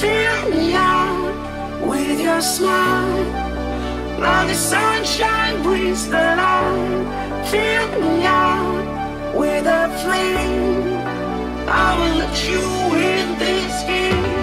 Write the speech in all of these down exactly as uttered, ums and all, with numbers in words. fill me up with your smile. Now the sunshine brings the light. Fill me up with a flame. I will let you in this game.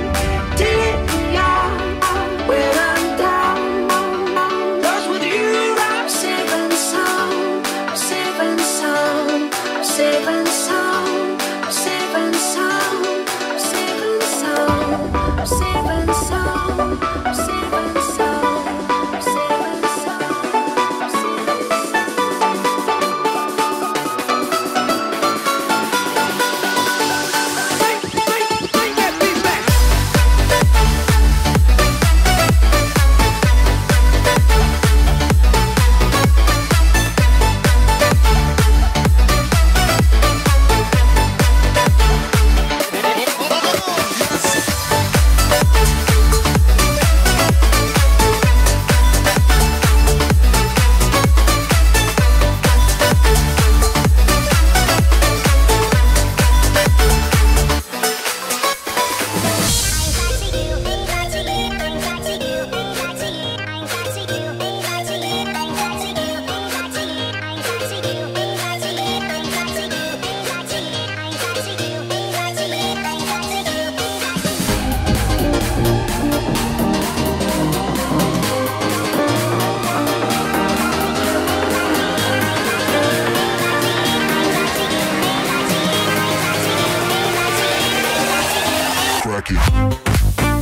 Crack it.